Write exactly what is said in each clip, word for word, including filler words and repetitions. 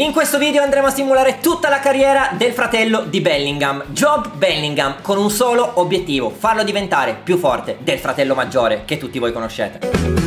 In questo video andremo a simulare tutta la carriera del fratello di Bellingham, Jobe Bellingham, con un solo obiettivo: farlo diventare più forte del fratello maggiore che tutti voi conoscete.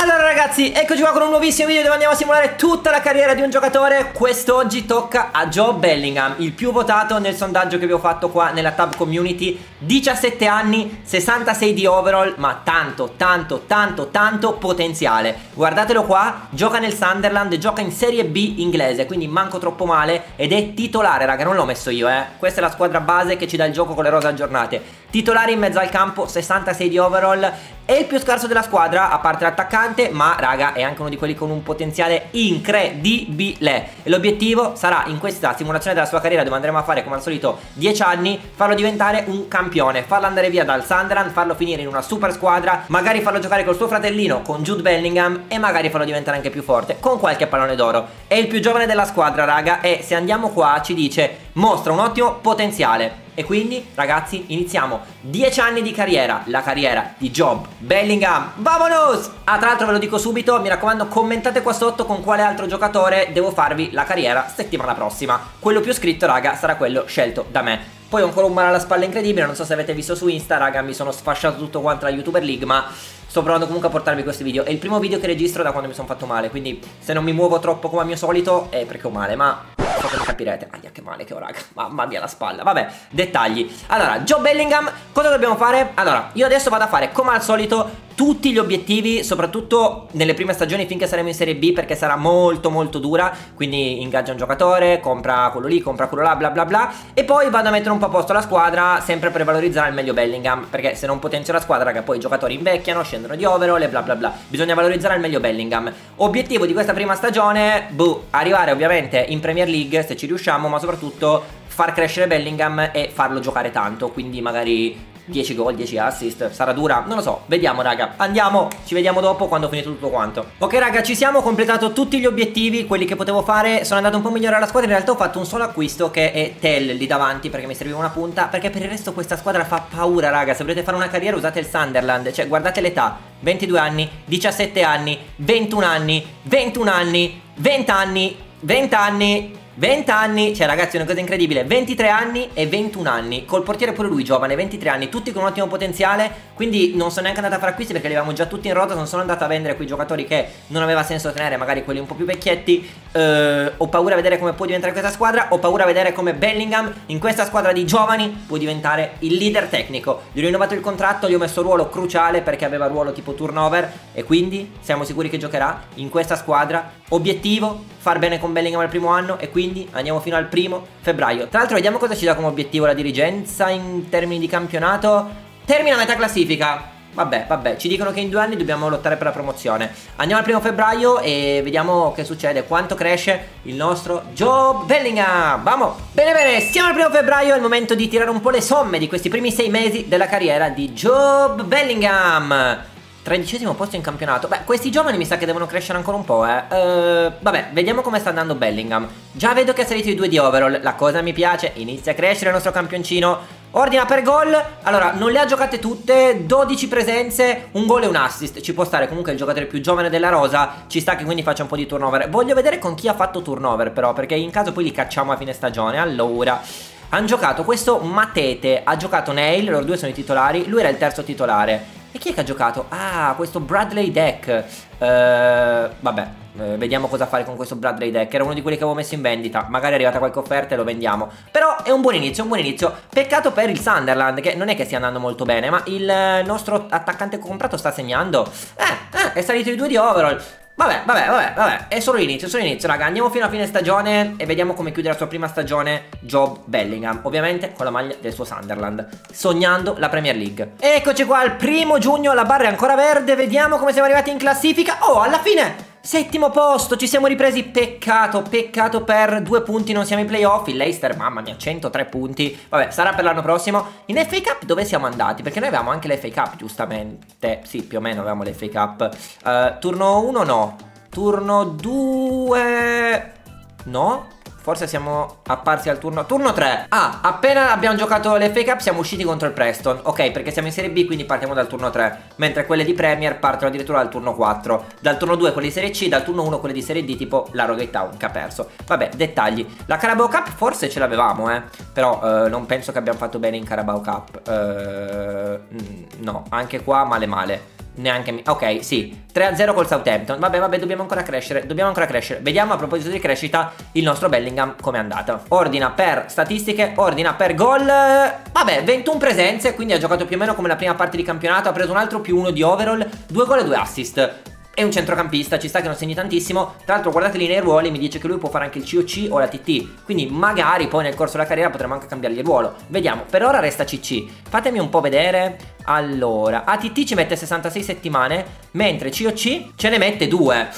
Allora ragazzi, eccoci qua con un nuovissimo video dove andiamo a simulare tutta la carriera di un giocatore. Quest'oggi tocca a Jobe Bellingham, il più votato nel sondaggio che vi ho fatto qua nella tab community. Diciassette anni, sessantasei di overall, ma tanto, tanto, tanto, tanto potenziale. Guardatelo qua, gioca nel Sunderland, gioca in Serie B inglese, quindi manco troppo male. Ed è titolare, raga, non l'ho messo io, eh. Questa è la squadra base che ci dà il gioco con le rose aggiornate. Titolare in mezzo al campo, sessantasei di overall. È il più scarso della squadra, a parte l'attaccante, ma raga è anche uno di quelli con un potenziale incredibile. E l'obiettivo sarà, in questa simulazione della sua carriera, dove andremo a fare come al solito dieci anni, farlo diventare un campione, farlo andare via dal Sunderland, farlo finire in una super squadra, magari farlo giocare col suo fratellino, con Jude Bellingham, e magari farlo diventare anche più forte, con qualche pallone d'oro. È il più giovane della squadra, raga, e se andiamo qua ci dice mostra un ottimo potenziale. E quindi ragazzi iniziamo dieci anni di carriera, la carriera di Jobe Bellingham. Vamonos! Ah, tra l'altro ve lo dico subito, mi raccomando commentate qua sotto con quale altro giocatore devo farvi la carriera settimana prossima. Quello più scritto, raga, sarà quello scelto da me. Poi ho ancora un male alla spalla incredibile, non so se avete visto su Insta, raga, mi sono sfasciato tutto quanto la YouTuber League, ma sto provando comunque a portarvi questi video. È il primo video che registro da quando mi sono fatto male, quindi se non mi muovo troppo come al mio solito è perché ho male, ma so che mi capirete. Ahia, che male che ho, raga, mamma mia la spalla. Vabbè, dettagli. Allora, Jobe Bellingham, cosa dobbiamo fare? Allora, io adesso vado a fare come al solito tutti gli obiettivi, soprattutto nelle prime stagioni finché saremo in Serie B, perché sarà molto molto dura. Quindi ingaggia un giocatore, compra quello lì, compra quello là, bla bla bla, e poi vado a mettere un po' a posto la squadra, sempre per valorizzare al meglio Bellingham, perché se non potenzio la squadra, raga, poi i giocatori invecchiano, scendono di overall e bla bla bla. Bisogna valorizzare al meglio Bellingham. Obiettivo di questa prima stagione, boh, arrivare ovviamente in Premier League se ci riusciamo, ma soprattutto far crescere Bellingham e farlo giocare tanto, quindi magari dieci gol, dieci assist, sarà dura, non lo so, vediamo raga, andiamo, ci vediamo dopo quando ho finito tutto quanto. Ok raga, ci siamo, ho completato tutti gli obiettivi, quelli che potevo fare, sono andato un po' a migliorare la squadra, in realtà ho fatto un solo acquisto che è Tell lì davanti perché mi serviva una punta, perché per il resto questa squadra fa paura raga, se volete fare una carriera usate il Sunderland, cioè guardate l'età, ventidue anni, diciassette anni, ventuno anni, ventuno anni, venti anni, venti anni... venti anni, cioè ragazzi è una cosa incredibile, ventitré anni e ventuno anni, col portiere pure lui giovane, ventitré anni, tutti con un ottimo potenziale, quindi non sono neanche andato a fare acquisti perché li avevamo già tutti in rotta, non sono andato a vendere quei giocatori che non aveva senso tenere, magari quelli un po' più vecchietti. eh, ho paura a vedere come può diventare questa squadra, ho paura a vedere come Bellingham in questa squadra di giovani può diventare il leader tecnico. Gli ho rinnovato il contratto, gli ho messo ruolo cruciale perché aveva ruolo tipo turnover e quindi siamo sicuri che giocherà in questa squadra. Obiettivo, far bene con Bellingham al primo anno e quindi Quindi andiamo fino al primo febbraio. Tra l'altro vediamo cosa ci dà come obiettivo la dirigenza in termini di campionato. Termina metà classifica. Vabbè, vabbè, ci dicono che in due anni dobbiamo lottare per la promozione. Andiamo al primo febbraio e vediamo che succede, quanto cresce il nostro Jobe Bellingham. Vamo! Bene bene, siamo al primo febbraio, è il momento di tirare un po' le somme di questi primi sei mesi della carriera di Jobe Bellingham. Tredicesimo posto in campionato. Beh, questi giovani mi sa che devono crescere ancora un po', eh. Uh, vabbè, vediamo come sta andando Bellingham. Già vedo che ha salito i due di overall. La cosa mi piace. Inizia a crescere il nostro campioncino. Ordina per gol. Allora, non le ha giocate tutte. dodici presenze, un gol e un assist. Ci può stare, comunque è il giocatore più giovane della rosa. Ci sta che quindi faccia un po' di turnover. Voglio vedere con chi ha fatto turnover, però, perché in caso poi li cacciamo a fine stagione. Allora, hanno giocato questo Matete. Ha giocato Neil. Loro due sono i titolari. Lui era il terzo titolare. E chi è che ha giocato? Ah, questo Bradley Dack. uh, Vabbè, uh, vediamo cosa fare con questo Bradley Dack. Era uno di quelli che avevo messo in vendita. Magari è arrivata qualche offerta e lo vendiamo. Però è un buon inizio, un buon inizio. Peccato per il Sunderland, che non è che stia andando molto bene, ma il nostro attaccante comprato sta segnando. Eh, eh, è salito i due di overall. Vabbè, vabbè, vabbè, vabbè, è solo l'inizio, solo l'inizio, raga. Andiamo fino a fine stagione e vediamo come chiude la sua prima stagione Jobe Bellingham, ovviamente con la maglia del suo Sunderland, sognando la Premier League. Eccoci qua, il primo giugno, la barra è ancora verde, vediamo come siamo arrivati in classifica. Oh, alla fine settimo posto, ci siamo ripresi, peccato, peccato per due punti, non siamo in playoff. Il Leicester, mamma mia, centotré punti, vabbè, sarà per l'anno prossimo. In F A Cup dove siamo andati? Perché noi avevamo anche l'F A Cup, giustamente, sì, più o meno avevamo l'F A Cup. uh, Turno uno no, turno due no, Forse siamo apparsi al turno turno tre. Ah, appena abbiamo giocato l'F A Cup siamo usciti contro il Preston. Ok, perché siamo in Serie B, quindi partiamo dal turno tre, mentre quelle di Premier partono addirittura dal turno quattro, dal turno due quelle di Serie C, dal turno uno quelle di Serie D, tipo la Rotherham che ha perso. Vabbè, dettagli. La Carabao Cup forse ce l'avevamo, eh, però eh, non penso che abbiamo fatto bene in Carabao Cup. eh, No, anche qua male male. Neanche mi... Ok, sì, tre a zero col Southampton. Vabbè, vabbè, dobbiamo ancora crescere, dobbiamo ancora crescere. Vediamo a proposito di crescita il nostro Bellingham com'è andata. Ordina per statistiche, ordina per gol. Vabbè, ventuno presenze, quindi ha giocato più o meno come la prima parte di campionato. Ha preso un altro più uno di overall, due gol e due assist. È un centrocampista, ci sta che non segni tantissimo. Tra l'altro guardate lì nei ruoli, mi dice che lui può fare anche il C O C o la T T, quindi magari poi nel corso della carriera potremmo anche cambiargli il ruolo. Vediamo, per ora resta C C. Fatemi un po' vedere. Allora, A T T ci mette sessantasei settimane, mentre C O C ce ne mette due.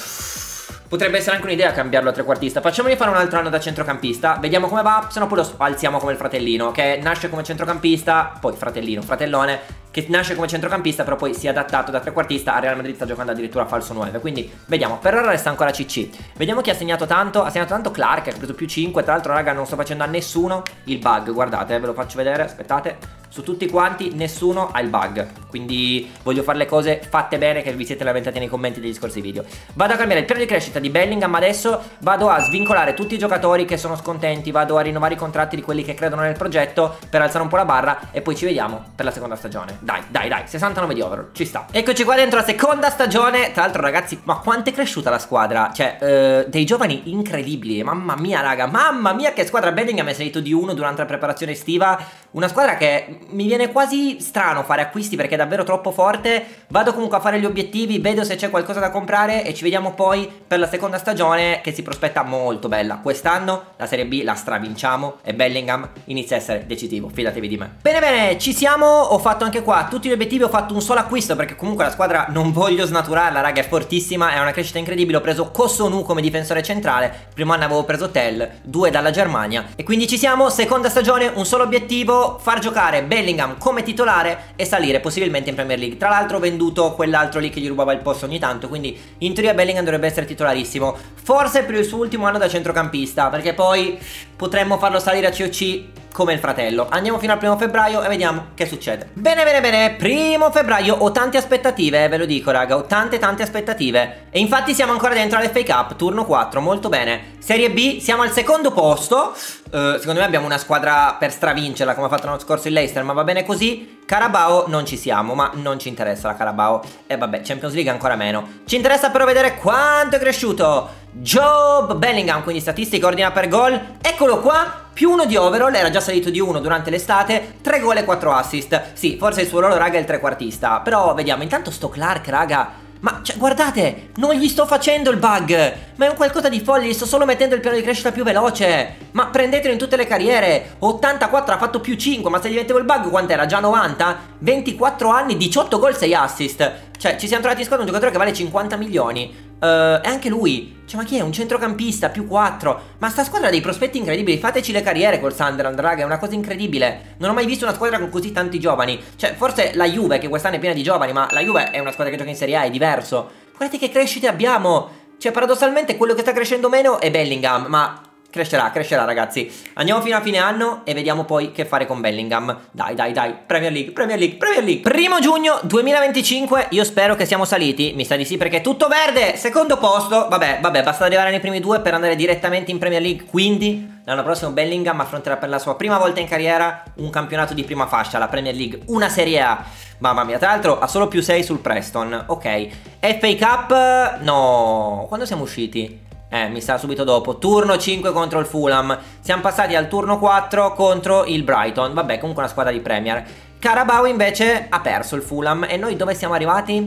Potrebbe essere anche un'idea cambiarlo a trequartista. Facciamogli fare un altro anno da centrocampista, vediamo come va, se no poi lo alziamo come il fratellino, che nasce come centrocampista, poi fratellino, fratellone, che nasce come centrocampista però poi si è adattato da trequartista. A Real Madrid sta giocando addirittura a falso nove, quindi vediamo. Per ora resta ancora C C. Vediamo chi ha segnato tanto. Ha segnato tanto Clark, che ha preso più cinque. Tra l'altro raga, non sto facendo a nessuno il bug, guardate, ve lo faccio vedere, aspettate. Su tutti quanti nessuno ha il bug, quindi voglio fare le cose fatte bene, che vi siete lamentati nei commenti degli scorsi video. Vado a cambiare il piano di crescita di Bellingham adesso, vado a svincolare tutti i giocatori che sono scontenti, vado a rinnovare i contratti di quelli che credono nel progetto per alzare un po' la barra, e poi ci vediamo per la seconda stagione. Dai, dai, dai, sessantanove di overall, ci sta. Eccoci qua dentro la seconda stagione. Tra l'altro ragazzi, ma quanto è cresciuta la squadra. Cioè, eh, dei giovani incredibili. Mamma mia raga, mamma mia che squadra. Bellingham è salito di uno durante la preparazione estiva. Una squadra che mi viene quasi strano fare acquisti perché è davvero troppo forte. Vado comunque a fare gli obiettivi, vedo se c'è qualcosa da comprare e ci vediamo poi per la seconda stagione, che si prospetta molto bella. Quest'anno la Serie B la stravinciamo e Bellingham inizia a essere decisivo, fidatevi di me. Bene bene, ci siamo. Ho fatto anche qua tutti gli obiettivi, ho fatto un solo acquisto perché comunque la squadra non voglio snaturarla raga, è fortissima, è una crescita incredibile. Ho preso Cosonu come difensore centrale, primo anno avevo preso Tell, due dalla Germania, e quindi ci siamo. Seconda stagione, un solo obiettivo: far giocare Bellingham come titolare e salire possibilmente in Premier League. Tra l'altro ho venduto quell'altro lì che gli rubava il posto ogni tanto, quindi in teoria Bellingham dovrebbe essere titolarissimo, forse per il suo ultimo anno da centrocampista, perché poi potremmo farlo salire a C O C come il fratello. Andiamo fino al primo febbraio e vediamo che succede. Bene bene bene, primo febbraio, ho tante aspettative, ve lo dico raga, ho tante tante aspettative. E infatti siamo ancora dentro all'F A Cup, turno quattro, molto bene. Serie B, siamo al secondo posto. Uh, secondo me abbiamo una squadra per stravincerla, come ha fatto l'anno scorso il Leicester, ma va bene così. Carabao non ci siamo, ma non ci interessa la Carabao. E vabbè, Champions League ancora meno. Ci interessa però vedere quanto è cresciuto Jobe Bellingham, quindi statistica, ordina per gol. Eccolo qua, più uno di overall, era già salito di uno durante l'estate, tre gol e quattro assist. Sì, forse il suo ruolo raga è il trequartista, però vediamo. Intanto sto Clark raga, ma cioè, guardate, non gli sto facendo il bug, ma è un qualcosa di folle, gli sto solo mettendo il piano di crescita più veloce. Ma prendetelo in tutte le carriere. Ottantaquattro, ha fatto più cinque, ma se gli mettevo il bug quant'era? Già novanta? ventiquattro anni, diciotto gol, sei assist. Cioè ci siamo trovati in squadra un giocatore che vale cinquanta milioni. Uh, e anche lui, cioè ma chi è? Un centrocampista, più quattro. Ma sta squadra ha dei prospetti incredibili. Fateci le carriere col Sunderland raga, è una cosa incredibile. Non ho mai visto una squadra con così tanti giovani. Cioè forse la Juve, che quest'anno è piena di giovani, ma la Juve è una squadra che gioca in Serie A, è diverso. Guardate che crescite abbiamo. Cioè paradossalmente quello che sta crescendo meno è Bellingham, ma crescerà, crescerà ragazzi. Andiamo fino a fine anno e vediamo poi che fare con Bellingham. Dai, dai, dai, Premier League, Premier League, Premier League. Primo giugno duemilaventicinque, io spero che siamo saliti. Mi sa di sì perché è tutto verde. Secondo posto, vabbè, vabbè, basta arrivare nei primi due per andare direttamente in Premier League. Quindi l'anno prossimo Bellingham affronterà per la sua prima volta in carriera un campionato di prima fascia, la Premier League, una Serie A. Mamma mia, tra l'altro ha solo più sei sul Preston. Ok, F A Cup, no, quando siamo usciti? Eh, mi sa subito dopo, turno cinque contro il Fulham. Siamo passati al turno quattro contro il Brighton. Vabbè, comunque una squadra di Premier. Carabao invece ha perso il Fulham. E noi dove siamo arrivati?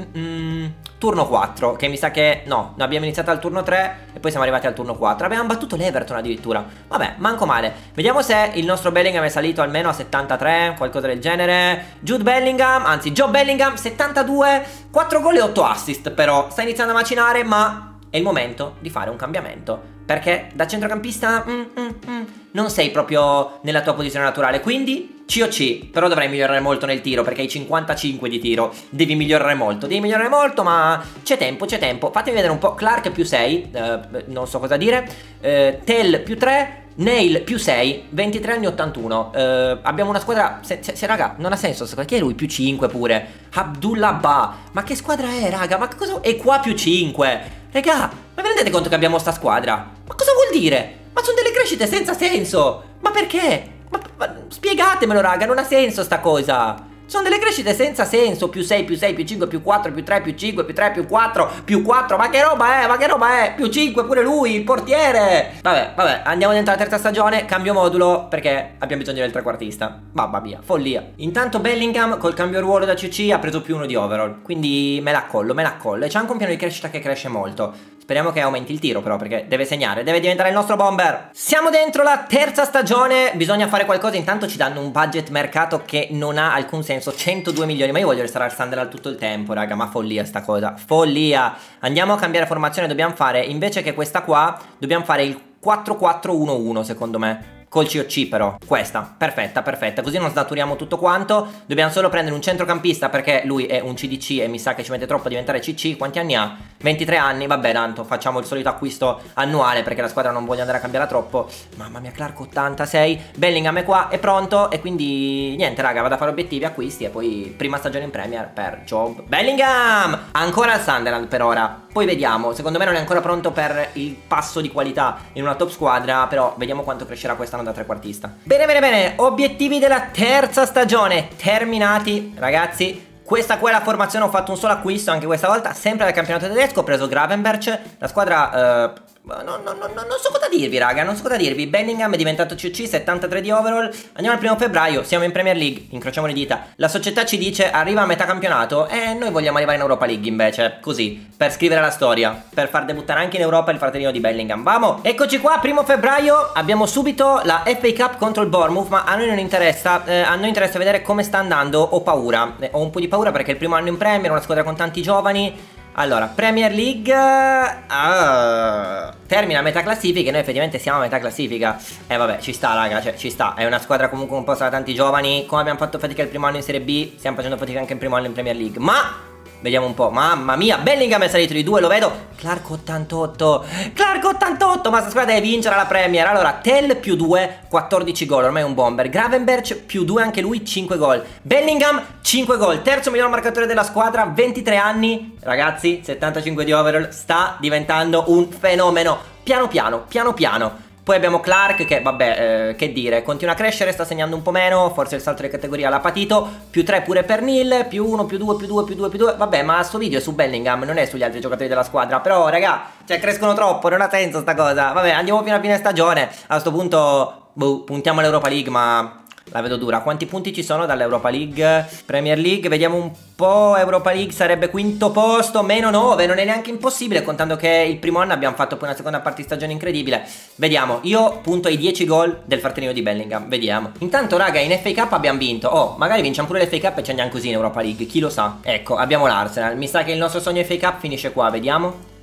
Mm-mm. Turno quattro, che mi sa che... No, no, abbiamo iniziato al turno tre e poi siamo arrivati al turno quattro. Abbiamo battuto l'Everton addirittura. Vabbè, manco male. Vediamo se il nostro Bellingham è salito almeno a settantatré, qualcosa del genere. Jude Bellingham, anzi Jobe Bellingham, settantadue, quattro gol e otto assist però. Sta iniziando a macinare, ma... è il momento di fare un cambiamento, perché da centrocampista mm, mm, mm, non sei proprio nella tua posizione naturale, quindi C O C, però dovrei migliorare molto nel tiro, perché hai cinquantacinque di tiro, devi migliorare molto, devi migliorare molto, ma c'è tempo, c'è tempo. Fatemi vedere un po'. Clark più sei, eh, non so cosa dire, eh, Tell più tre, Neil più sei, ventitré anni ottantuno, eh, abbiamo una squadra, se, se, se raga, non ha senso, perché lui più cinque pure, Abdoullah Ba, ma che squadra è raga, ma che cosa, e qua più cinque, raga, ma vi rendete conto che abbiamo sta squadra, ma cosa vuol dire, ma sono delle crescite senza senso, ma perché, ma, ma spiegatemelo raga, non ha senso sta cosa. Sono delle crescite senza senso, più sei, più sei, più cinque, più quattro, più tre, più cinque, più tre, più quattro, più quattro, ma che roba è, ma che roba è, più cinque pure lui, il portiere. Vabbè, vabbè, andiamo dentro la terza stagione, cambio modulo perché abbiamo bisogno del trequartista, mamma mia, follia. Intanto Bellingham col cambio ruolo da C C ha preso più uno di overall, quindi me la collo, me la collo, e c'è anche un piano di crescita che cresce molto. Speriamo che aumenti il tiro però, perché deve segnare, deve diventare il nostro bomber. Siamo dentro la terza stagione, bisogna fare qualcosa. Intanto ci danno un budget mercato che non ha alcun senso, centodue milioni, ma io voglio restare al Sunderland tutto il tempo raga, ma follia sta cosa, follia. Andiamo a cambiare formazione, dobbiamo fare, invece che questa qua, dobbiamo fare il quattro quattro uno uno secondo me. Col C O C però, questa, perfetta, perfetta, così non snaturiamo tutto quanto. Dobbiamo solo prendere un centrocampista perché lui è un C D C e mi sa che ci mette troppo a diventare C C. Quanti anni ha? ventitré anni, vabbè tanto, facciamo il solito acquisto annuale perché la squadra non voglio andare a cambiarla troppo. Mamma mia, Clark ottantasei, Bellingham è qua, è pronto e quindi niente raga, vado a fare obiettivi, acquisti e poi prima stagione in Premier per Jobe Bellingham. Ancora al Sunderland per ora, poi vediamo, secondo me non è ancora pronto per il passo di qualità in una top squadra, però vediamo quanto crescerà quest'anno da trequartista. Bene bene bene, obiettivi della terza stagione terminati ragazzi. Questa qua è la formazione, ho fatto un solo acquisto anche questa volta, sempre dal campionato tedesco, ho preso Gravenberch, la squadra... Eh... No, no, no, no, non so cosa dirvi raga, non so cosa dirvi. Bellingham è diventato C C, settantatré di overall. Andiamo al primo febbraio, siamo in Premier League, incrociamo le dita. La società ci dice arriva a metà campionato e noi vogliamo arrivare in Europa League invece, così, per scrivere la storia, per far debuttare anche in Europa il fratellino di Bellingham. Vamo, eccoci qua, primo febbraio, abbiamo subito la F A Cup contro il Bournemouth, ma a noi non interessa, eh, a noi interessa vedere come sta andando, ho paura, eh, ho un po' di paura perché è il primo anno in Premier, una squadra con tanti giovani. Allora, Premier League ah, termina a metà classifica e noi effettivamente siamo a metà classifica. Eh vabbè, ci sta raga, cioè ci sta. È una squadra comunque composta da tanti giovani. Come abbiamo fatto fatica il primo anno in Serie B, stiamo facendo fatica anche il primo anno in Premier League. Ma, vediamo un po', mamma mia, Bellingham è salito di due, lo vedo. Clark ottantotto, Clark ottantotto, ma questa squadra deve vincere la Premier. Allora, Tell più due, quattordici gol, ormai è un bomber. Gravenberch più due, anche lui, cinque gol. Bellingham, cinque gol, terzo miglior marcatore della squadra, ventitré anni. Ragazzi, settantacinque di overall, sta diventando un fenomeno. Piano piano, piano piano. Poi abbiamo Clark che, vabbè, eh, che dire, continua a crescere, sta segnando un po' meno, forse il salto di categoria l'ha patito, più tre pure per Neil, più uno, più due, più due, più due, più due, vabbè, ma sto video è su Bellingham, non è sugli altri giocatori della squadra, però, raga, cioè, crescono troppo, non ha senso sta cosa, vabbè, andiamo fino a fine stagione, a sto punto, boh, puntiamo all'Europa League, ma... la vedo dura. Quanti punti ci sono dall'Europa League? Premier League, vediamo un po'. Europa League sarebbe quinto posto, meno nove, non è neanche impossibile, contando che il primo anno abbiamo fatto poi una seconda parte di stagione incredibile. Vediamo, io punto ai dieci gol del fratellino di Bellingham, vediamo. Intanto raga, in F A Cup abbiamo vinto. Oh, magari vinciamo pure l'F A Cup e ci andiamo così in Europa League, chi lo sa. Ecco, abbiamo l'Arsenal, mi sa che il nostro sogno F A Cup finisce qua, vediamo.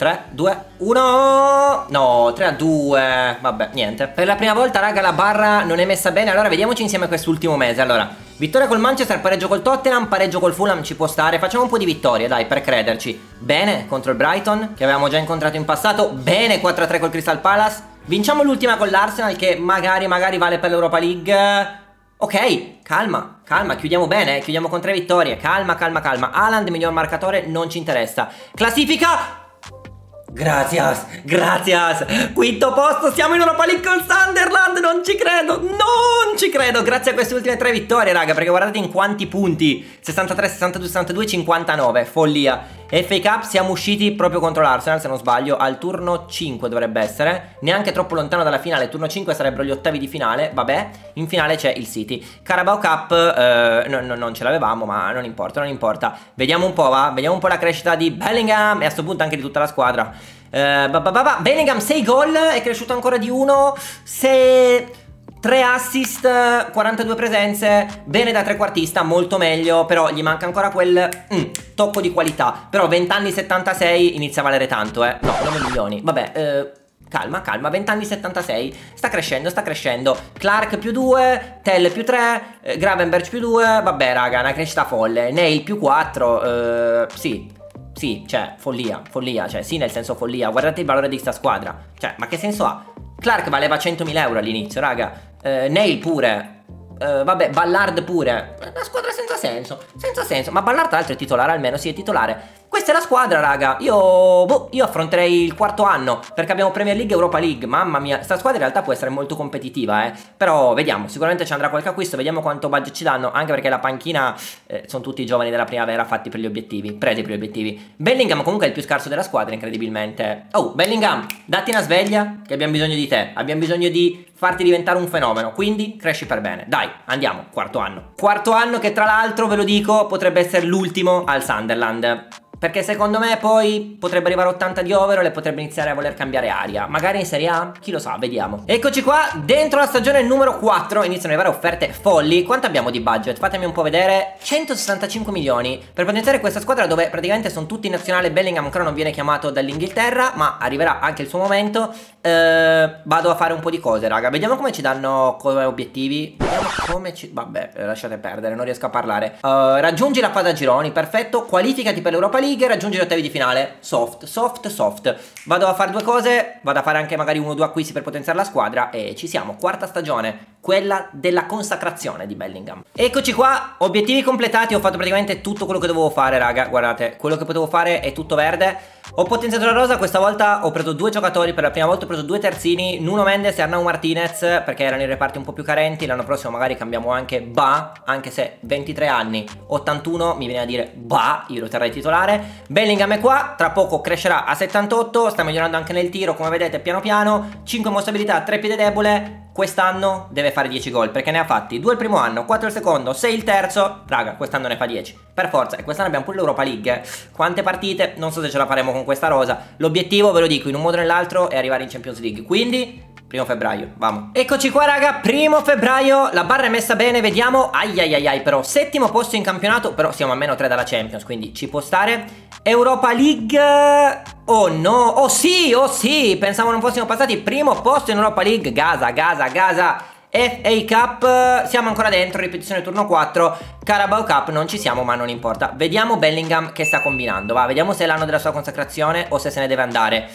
Tre, due, uno. No, tre a due. Vabbè, niente. Per la prima volta, raga, la barra non è messa bene. Allora, vediamoci insieme quest'ultimo mese. Allora, vittoria col Manchester, pareggio col Tottenham, pareggio col Fulham, ci può stare. Facciamo un po' di vittorie, dai, per crederci. Bene contro il Brighton, che avevamo già incontrato in passato. Bene quattro a tre col Crystal Palace. Vinciamo l'ultima con l'Arsenal, che magari, magari vale per l'Europa League. Ok, calma. Calma, chiudiamo bene, eh. Chiudiamo con tre vittorie. Calma, calma, calma. Haaland, miglior marcatore, non ci interessa. Classifica... Gracias, gracias. Quinto posto, siamo in Europa League con Sunderland. Non ci credo, non ci credo. Grazie a queste ultime tre vittorie, raga. Perché guardate in quanti punti: sessantatré, sessantadue, sessantadue, cinquantanove. Follia. F A Cup siamo usciti proprio contro l'Arsenal, se non sbaglio. Al turno cinque dovrebbe essere. Neanche troppo lontano dalla finale. Turno cinque sarebbero gli ottavi di finale. Vabbè, in finale c'è il City. Carabao Cup, eh, no, no, non ce l'avevamo, ma non importa, non importa. Vediamo un po', va. Vediamo un po' la crescita di Bellingham e a sto punto anche di tutta la squadra. Uh, bah bah bah bah. Bellingham sei gol, è cresciuto ancora di uno, tre assist, quarantadue presenze, bene da trequartista, molto meglio, però gli manca ancora quel mm, tocco di qualità, però venti anni settantasei inizia a valere tanto, eh, no, nove milioni, vabbè, eh, Calma, calma, venti anni settantasei, sta crescendo, sta crescendo. Clark più due, Tell più tre, eh, Gravenberch più due, vabbè raga, una crescita folle. Neil più quattro, eh, sì, sì, cioè, follia, follia, cioè, sì, nel senso follia. Guardate il valore di sta squadra, cioè, ma che senso ha? Clark valeva centomila euro all'inizio, raga, eh, Neil pure... Uh, vabbè, Ballard pure. Una squadra senza senso. Senza senso. Ma Ballard tra l'altro è titolare almeno. Sì, è titolare. Questa è la squadra, raga. Io boh, io affronterei il quarto anno, perché abbiamo Premier League e Europa League. Mamma mia, sta squadra in realtà può essere molto competitiva, eh. Però vediamo, sicuramente ci andrà qualche acquisto. Vediamo quanto budget ci danno, anche perché la panchina eh, sono tutti i giovani della primavera fatti per gli obiettivi. Presi per gli obiettivi. Bellingham comunque è il più scarso della squadra, incredibilmente. Oh, Bellingham, datti una sveglia, che abbiamo bisogno di te. Abbiamo bisogno di farti diventare un fenomeno, quindi cresci per bene. Dai, andiamo, quarto anno. Quarto anno che tra l'altro, ve lo dico, potrebbe essere l'ultimo al Sunderland, perché secondo me poi potrebbe arrivare ottanta di over e potrebbe iniziare a voler cambiare aria, magari in Serie A, chi lo sa, vediamo. Eccoci qua, dentro la stagione numero quattro, iniziano a arrivare offerte folli. Quanto abbiamo di budget? Fatemi un po' vedere. Centosessantacinque milioni, per potenziare questa squadra dove praticamente sono tutti in nazionale. Bellingham ancora non viene chiamato dall'Inghilterra, ma arriverà anche il suo momento. Eh, vado a fare un po' di cose, raga. Vediamo come ci danno come obiettivi. Vediamo come ci... vabbè, lasciate perdere, non riesco a parlare. eh, Raggiungi la fase a gironi, perfetto. Qualificati per l'Europa League e raggiungi gli ottavi di finale. Soft, soft, soft. Vado a fare due cose. Vado a fare anche magari uno o due acquisti per potenziare la squadra. E ci siamo, quarta stagione, quella della consacrazione di Bellingham. Eccoci qua, obiettivi completati. Ho fatto praticamente tutto quello che dovevo fare, raga. Guardate, quello che potevo fare è tutto verde. Ho potenziato la rosa, questa volta ho preso due giocatori, per la prima volta ho preso due terzini, Nuno Mendes e Arnau Martinez, perché erano i reparti un po' più carenti. L'anno prossimo magari cambiamo anche Ba, anche se ventitré anni, ottantuno, mi viene a dire Ba, io lo terrei titolare. Bellingham è qua, tra poco crescerà a settantotto, sta migliorando anche nel tiro, come vedete piano piano, cinque mosse abilità, tre piede debole. Quest'anno deve fare dieci gol, perché ne ha fatti due il primo anno, quattro il secondo, sei il terzo. Raga, quest'anno ne fa dieci, per forza. E quest'anno abbiamo pure l'Europa League. Quante partite, non so se ce la faremo con questa rosa. L'obiettivo, ve lo dico, in un modo o nell'altro, è arrivare in Champions League, quindi... primo febbraio, vamo. Eccoci qua raga, primo febbraio, la barra è messa bene, vediamo. Ai ai ai ai, però settimo posto in campionato, però siamo a meno tre dalla Champions, quindi ci può stare. Europa League, oh no, oh sì, oh sì, pensavo non fossimo passati. Primo posto in Europa League, Gaza, Gaza, Gaza. F A Cup, siamo ancora dentro, ripetizione turno quattro. Carabao Cup non ci siamo, ma non importa. Vediamo Bellingham che sta combinando, va, vediamo se è l'anno della sua consacrazione o se se ne deve andare.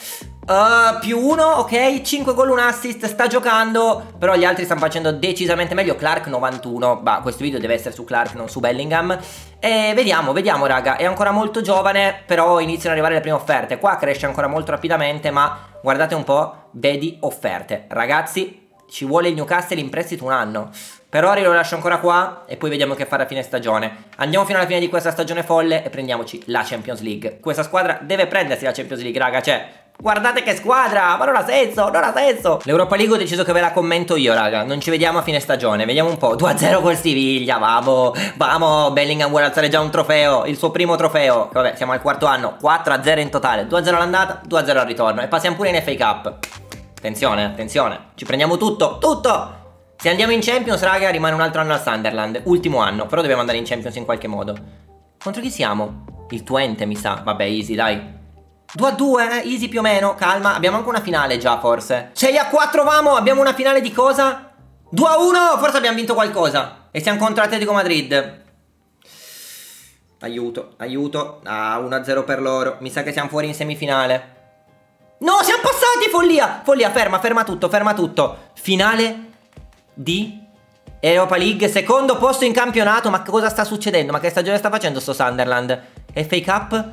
Uh, più uno, ok, cinque gol, un assist, sta giocando, però gli altri stanno facendo decisamente meglio. Clark novantuno, bah, questo video deve essere su Clark, non su Bellingham. E vediamo, vediamo raga, è ancora molto giovane, però iniziano ad arrivare le prime offerte. Qua cresce ancora molto rapidamente, ma guardate un po', vedi offerte. Ragazzi, ci vuole il Newcastle in prestito un anno. Per ora io lo lascio ancora qua e poi vediamo che fare a fine stagione. Andiamo fino alla fine di questa stagione folle e prendiamoci la Champions League. Questa squadra deve prendersi la Champions League, raga, cioè... guardate che squadra, ma non ha senso, non ha senso. L'Europa League ho deciso che ve la commento io, raga. Non ci vediamo a fine stagione, vediamo un po'. due a zero col Siviglia, vamo, vamo. Bellingham vuole alzare già un trofeo, il suo primo trofeo. Vabbè, siamo al quarto anno, quattro a zero in totale. due a zero all'andata, due a zero al ritorno. E passiamo pure in F A Cup. Attenzione, attenzione, ci prendiamo tutto, tutto. Se andiamo in Champions, raga, rimane un altro anno al Sunderland. Ultimo anno, però dobbiamo andare in Champions in qualche modo. Contro chi siamo? Il Twente, mi sa. Vabbè, easy, dai. due a due, eh? Easy più o meno, calma. Abbiamo anche una finale già, forse. sei a quattro, vamo, abbiamo una finale di cosa? due a uno, forse abbiamo vinto qualcosa. E siamo contro Atletico Madrid. Aiuto, aiuto. Ah, uno a zero per loro. Mi sa che siamo fuori in semifinale. No, siamo passati, follia. Follia, ferma, ferma tutto, ferma tutto. Finale di Europa League, secondo posto in campionato. Ma che cosa sta succedendo? Ma che stagione sta facendo sto Sunderland? F A Cup,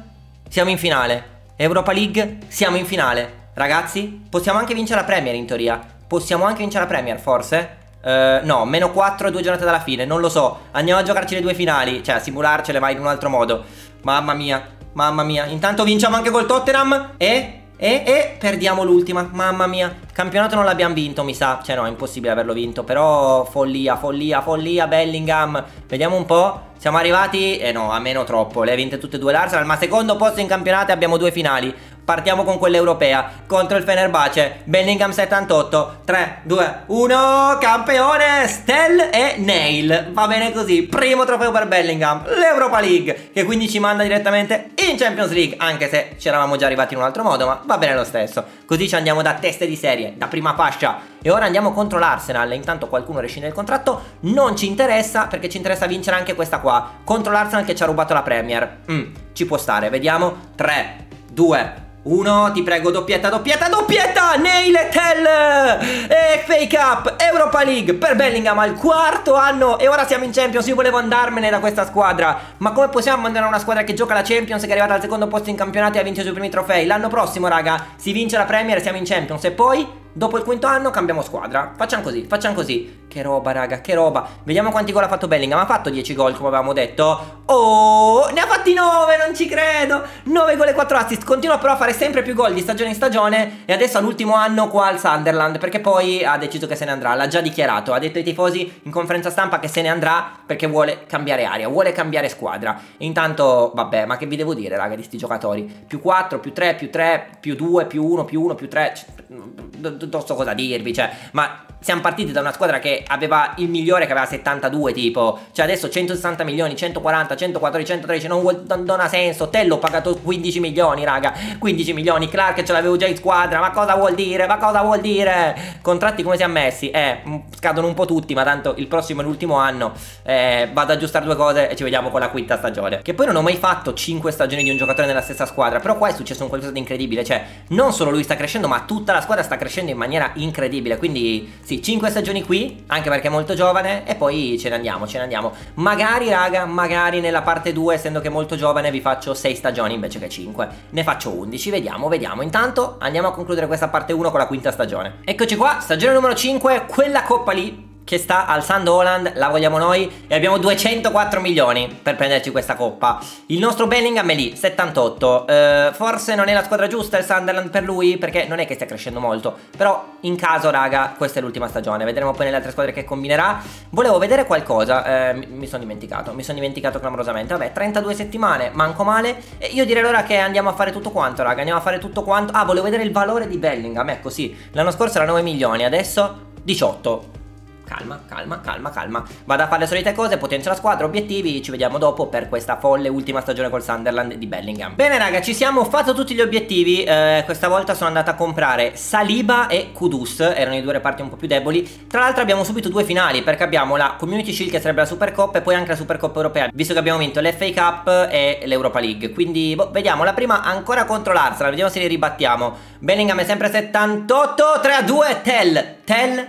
siamo in finale. Europa League, siamo in finale. Ragazzi, possiamo anche vincere la Premier in teoria. Possiamo anche vincere la Premier, forse? Uh, no, meno quattro, due giornate dalla fine. Non lo so, andiamo a giocarci le due finali. Cioè, a simularcele vai in un altro modo. Mamma mia, mamma mia. Intanto vinciamo anche col Tottenham. E... E, e perdiamo l'ultima, mamma mia. Campionato non l'abbiamo vinto, mi sa. Cioè no, è impossibile averlo vinto, però follia, follia, follia, Bellingham. Vediamo un po', siamo arrivati, eh no, a meno troppo. Le ha vinte tutte e due l'Arsenal, ma secondo posto in campionato, abbiamo due finali. Partiamo con quella europea contro il Fenerbahce. Bellingham settantotto. Tre, due, uno. Campione Tell e Neil. Va bene così. Primo trofeo per Bellingham, l'Europa League, che quindi ci manda direttamente in Champions League, anche se ci eravamo già arrivati in un altro modo, ma va bene lo stesso. Così ci andiamo da teste di serie, da prima fascia. E ora andiamo contro l'Arsenal. Intanto qualcuno rescinde il contratto. Non ci interessa, perché ci interessa vincere anche questa qua, contro l'Arsenal che ci ha rubato la Premier. mm, Ci può stare, vediamo. Tre, due, uno, ti prego, doppietta, doppietta, doppietta! Neil e Tell! E F A Cup, Europa League per Bellingham al quarto anno, e ora siamo in Champions. Io volevo andarmene da questa squadra, ma come possiamo mandare una squadra che gioca la Champions, che è arrivata al secondo posto in campionato e ha vinto i suoi primi trofei? L'anno prossimo, raga, si vince la Premier e siamo in Champions, e poi... dopo il quinto anno cambiamo squadra. Facciamo così, facciamo così. Che roba, raga, che roba. Vediamo quanti gol ha fatto Bellingham. Ha fatto dieci gol, come avevamo detto. Oh, ne ha fatti nove, non ci credo. nove gol e quattro assist. Continua però a fare sempre più gol di stagione in stagione. E adesso all'ultimo anno qua al Sunderland, perché poi ha deciso che se ne andrà. L'ha già dichiarato, ha detto ai tifosi in conferenza stampa che se ne andrà perché vuole cambiare aria, vuole cambiare squadra. E intanto, vabbè, ma che vi devo dire, raga, di sti giocatori. Più quattro, più tre, più tre, più due, più uno, più uno, più tre. Non so cosa dirvi, cioè, ma siamo partiti da una squadra che aveva il migliore, che aveva settantadue tipo, cioè adesso centosessanta milioni, centoquaranta, centoquattordici, centotredici, non, vuol, non, non ha senso. Tello ho pagato quindici milioni, raga, quindici milioni. Clark ce l'avevo già in squadra, ma cosa vuol dire, ma cosa vuol dire? Contratti come si è messi? Eh, scadono un po' tutti, ma tanto il prossimo è l'ultimo anno, eh, vado ad aggiustare due cose e ci vediamo con la quinta stagione, che poi non ho mai fatto cinque stagioni di un giocatore nella stessa squadra, però qua è successo un qualcosa di incredibile, cioè non solo lui sta crescendo, ma tutta la squadra sta crescendo in maniera incredibile. Quindi sì, cinque stagioni qui, anche perché è molto giovane, e poi ce ne andiamo, ce ne andiamo. Magari, raga, magari nella parte due, essendo che è molto giovane, vi faccio sei stagioni invece che cinque, ne faccio undici, vediamo, vediamo. Intanto andiamo a concludere questa parte uno con la quinta stagione. Eccoci qua, stagione numero cinque, quella coppa lì che sta alzando Haaland, la vogliamo noi, e abbiamo duecentoquattro milioni per prenderci questa coppa. Il nostro Bellingham è lì, settantotto. Eh, forse non è la squadra giusta il Sunderland per lui, perché non è che stia crescendo molto, però in caso, raga, questa è l'ultima stagione, vedremo poi nelle altre squadre che combinerà. Volevo vedere qualcosa, eh, mi sono dimenticato, mi sono dimenticato clamorosamente. Vabbè, trentadue settimane, manco male. E io direi allora che andiamo a fare tutto quanto, raga, andiamo a fare tutto quanto. Ah, volevo vedere il valore di Bellingham, ecco sì, l'anno scorso era nove milioni, adesso diciotto. Calma, calma, calma, calma. Vado a fare le solite cose, potenza la squadra, obiettivi. Ci vediamo dopo per questa folle ultima stagione col Sunderland di Bellingham. Bene, raga, ci siamo, ho fatto tutti gli obiettivi. eh, Questa volta sono andata a comprare Saliba e Kudus, erano i due reparti un po' più deboli. Tra l'altro abbiamo subito due finali, perché abbiamo la Community Shield, che sarebbe la Supercoppa, e poi anche la Supercoppa Europea, visto che abbiamo vinto l'F A Cup e l'Europa League. Quindi, boh, vediamo la prima ancora contro l'Arsenal, vediamo se li ribattiamo. Bellingham è sempre settantotto. Tre a due, Tell, Tell,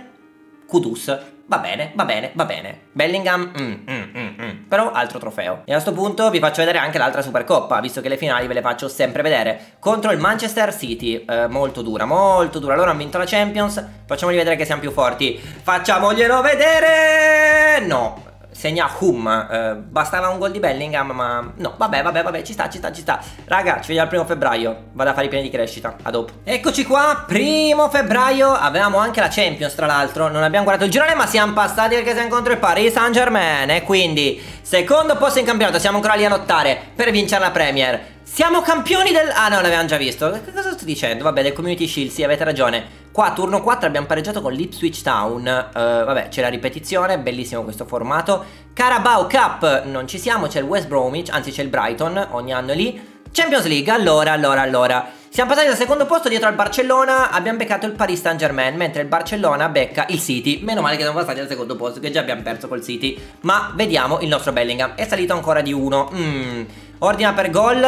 Kudus. Va bene, va bene, va bene. Bellingham, mm, mm, mm, mm. però altro trofeo. E a questo punto vi faccio vedere anche l'altra Supercoppa, visto che le finali ve le faccio sempre vedere. Contro il Manchester City, eh, molto dura, molto dura. Loro hanno vinto la Champions, facciamogli vedere che siamo più forti. Facciamoglielo vedere! No, segna Hum, eh, bastava un gol di Bellingham, ma no, vabbè, vabbè, vabbè, ci sta, ci sta, ci sta. Raga, ci vediamo il primo febbraio, vado a fare i piani di crescita, a dopo. Eccoci qua, primo febbraio, avevamo anche la Champions, tra l'altro, non abbiamo guardato il girone, ma siamo passati perché siamo contro il Paris Saint-Germain, e quindi secondo posto in campionato, siamo ancora lì a lottare per vincere la Premier. Siamo campioni del... ah no, l'avevamo già visto. Che cosa sto dicendo? Vabbè, del Community Shield, sì, avete ragione. Qua turno quattro abbiamo pareggiato con l'Ipswich Town. uh, Vabbè, c'è la ripetizione, bellissimo questo formato. Carabao Cup, non ci siamo, c'è il West Bromwich, anzi c'è il Brighton, ogni anno è lì. Champions League, allora, allora, allora siamo passati dal secondo posto dietro al Barcellona, abbiamo beccato il Paris Saint-Germain, mentre il Barcellona becca il City. Meno male che siamo passati al secondo posto, che già abbiamo perso col City. Ma vediamo il nostro Bellingham, è salito ancora di uno. Mmm... Ordina per gol.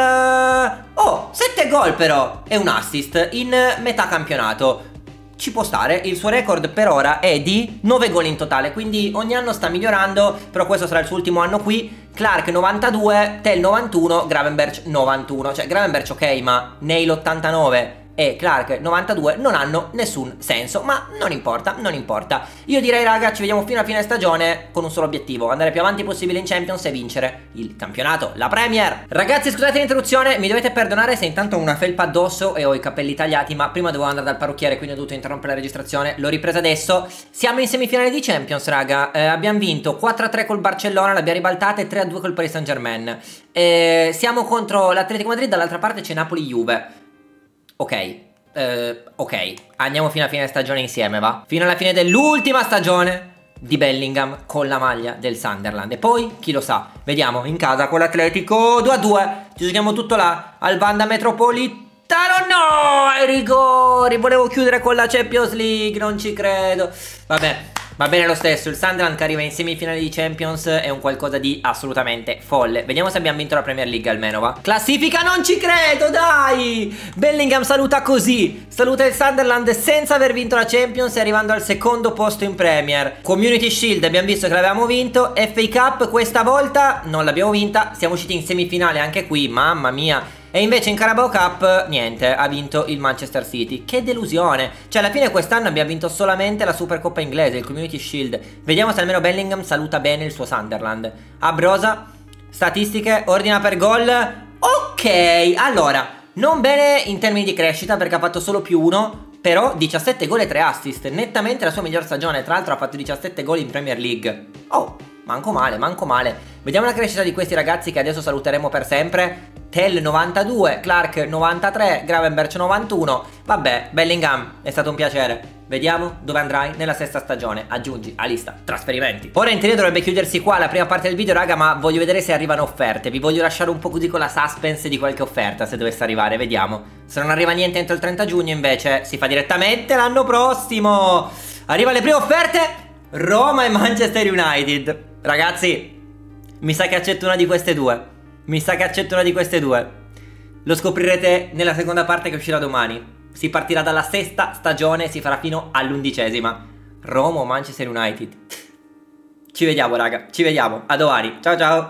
Oh, sette gol però e un assist in metà campionato. Ci può stare, il suo record per ora è di nove gol in totale, quindi ogni anno sta migliorando, però questo sarà il suo ultimo anno qui. Clark novantadue, Tell novantuno, Gravenberch novantuno. Cioè Gravenberch ok, ma Neil ottantanove e Clark novantadue non hanno nessun senso, ma non importa, non importa. Io direi, raga, ci vediamo fino a fine stagione con un solo obiettivo: andare più avanti possibile in Champions e vincere il campionato, la Premier. Ragazzi, scusate l'interruzione, mi dovete perdonare se intanto ho una felpa addosso e ho i capelli tagliati, ma prima dovevo andare dal parrucchiere, quindi ho dovuto interrompere la registrazione, l'ho ripresa adesso. Siamo in semifinale di Champions, raga, eh, abbiamo vinto quattro a tre col Barcellona, l'abbiamo ribaltata, e tre a due col Paris Saint Germain. Eh, siamo contro l'Atletico Madrid, dall'altra parte c'è Napoli-Juve. Ok. Uh, ok, andiamo fino alla fine stagione insieme, va? Fino alla fine dell'ultima stagione di Bellingham con la maglia del Sunderland. E poi, chi lo sa, vediamo in casa con l'Atletico due a due. Ci giochiamo tutto là, al Wanda Metropolitano. No, i rigori, volevo chiudere con la Champions League, non ci credo. Vabbè, va bene lo stesso, il Sunderland che arriva in semifinale di Champions è un qualcosa di assolutamente folle. Vediamo se abbiamo vinto la Premier League almeno, va? Classifica, non ci credo, dai! Bellingham saluta così, saluta il Sunderland senza aver vinto la Champions e arrivando al secondo posto in Premier. Community Shield abbiamo visto che l'avevamo vinto, F A Cup questa volta non l'abbiamo vinta, siamo usciti in semifinale anche qui, mamma mia. E invece in Carabao Cup, niente, ha vinto il Manchester City. Che delusione. Cioè alla fine quest'anno abbiamo vinto solamente la Supercoppa inglese, il Community Shield. Vediamo se almeno Bellingham saluta bene il suo Sunderland. Abrosa, statistiche, ordina per gol. Ok, allora, non bene in termini di crescita perché ha fatto solo più uno. Però diciassette gol e tre assist, nettamente la sua miglior stagione. Tra l'altro ha fatto diciassette gol in Premier League. Oh, manco male, manco male. Vediamo la crescita di questi ragazzi che adesso saluteremo per sempre. Tell novantadue, Clark novantatré, Gravenberch novantuno. Vabbè, Bellingham, è stato un piacere. Vediamo dove andrai nella sesta stagione. Aggiungi a lista trasferimenti. Ora in teoria dovrebbe chiudersi qua la prima parte del video, raga, ma voglio vedere se arrivano offerte. Vi voglio lasciare un po' così con la suspense di qualche offerta, se dovesse arrivare, vediamo. Se non arriva niente entro il trenta giugno invece si fa direttamente l'anno prossimo. Arriva le prime offerte, Roma e Manchester United. Ragazzi, mi sa che accetto una di queste due. Mi sa che accetto una di queste due. Lo scoprirete nella seconda parte che uscirà domani. Si partirà dalla sesta stagione, si farà fino all'undicesima. Roma o Manchester United? Ci vediamo raga, ci vediamo, a domani, ciao ciao!